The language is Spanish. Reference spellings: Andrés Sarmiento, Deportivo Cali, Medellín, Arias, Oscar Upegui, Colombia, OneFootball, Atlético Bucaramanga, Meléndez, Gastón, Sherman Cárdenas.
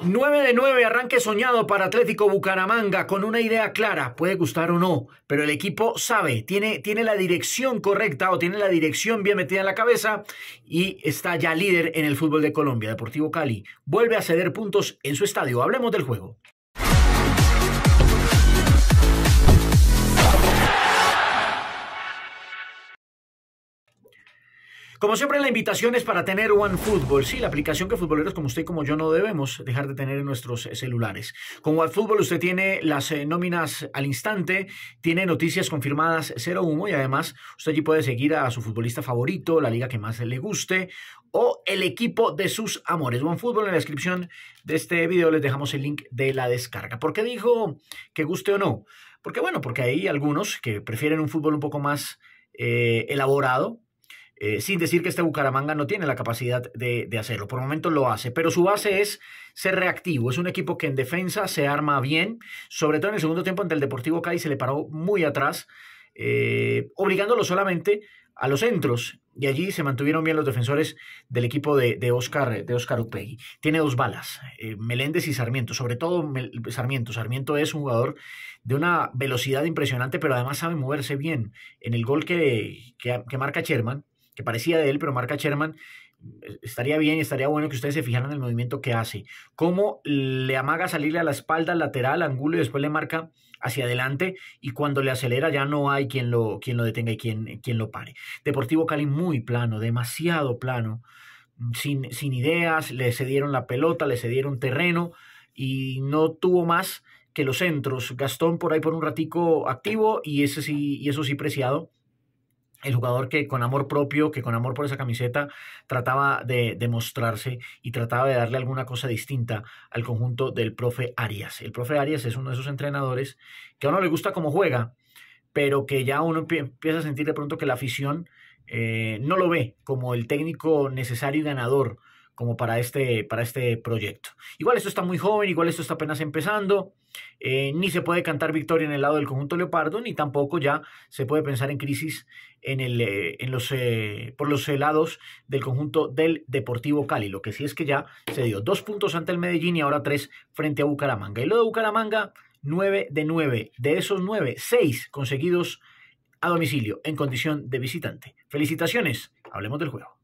9 de 9, arranque soñado para Atlético Bucaramanga, con una idea clara, puede gustar o no, pero el equipo sabe, tiene la dirección correcta o tiene la dirección bien metida en la cabeza y está ya líder en el fútbol de Colombia. Deportivo Cali vuelve a ceder puntos en su estadio. Hablemos del juego. Como siempre, la invitación es para tener OneFootball, sí, la aplicación que futboleros como usted y como yo no debemos dejar de tener en nuestros celulares. Con OneFootball usted tiene las nóminas al instante, tiene noticias confirmadas 0-1 y además usted allí puede seguir a su futbolista favorito, la liga que más le guste o el equipo de sus amores. OneFootball, en la descripción de este video les dejamos el link de la descarga. ¿Por qué dijo que guste o no? Porque bueno, porque hay algunos que prefieren un fútbol un poco más elaborado, sin decir que este Bucaramanga no tiene la capacidad de hacerlo. Por el momento lo hace, pero su base es ser reactivo. Es un equipo que en defensa se arma bien, sobre todo en el segundo tiempo ante el Deportivo Cali se le paró muy atrás, obligándolo solamente a los centros, y allí se mantuvieron bien los defensores del equipo de Oscar Upegui. Tiene dos balas, Meléndez y Sarmiento, sobre todo Sarmiento. Sarmiento es un jugador de una velocidad impresionante, pero además sabe moverse bien. En el gol que marca Sherman, que parecía de él, pero marca Sherman, estaría bien y estaría bueno que ustedes se fijaran en el movimiento que hace. Cómo le amaga salirle a la espalda, lateral, ángulo, y después le marca hacia adelante, y cuando le acelera ya no hay quien lo detenga y quien lo pare. Deportivo Cali muy plano, demasiado plano, sin ideas, le cedieron la pelota, le cedieron terreno, y no tuvo más que los centros. Gastón por ahí por un ratico activo, y eso sí preciado. El jugador que con amor propio, que con amor por esa camiseta, trataba de mostrarse y trataba de darle alguna cosa distinta al conjunto del profe Arias. El profe Arias es uno de esos entrenadores que a uno le gusta cómo juega, pero que ya uno empieza a sentir de pronto que la afición no lo ve como el técnico necesario y ganador como para este proyecto. Igual esto está muy joven, igual esto está apenas empezando, ni se puede cantar victoria en el lado del conjunto leopardo, ni tampoco ya se puede pensar en crisis por los lados del conjunto del Deportivo Cali. Lo que sí es que ya se dio 2 puntos ante el Medellín y ahora 3 frente a Bucaramanga. Y lo de Bucaramanga, 9 de 9. De esos 9, 6 conseguidos a domicilio en condición de visitante. Felicitaciones, hablemos del juego.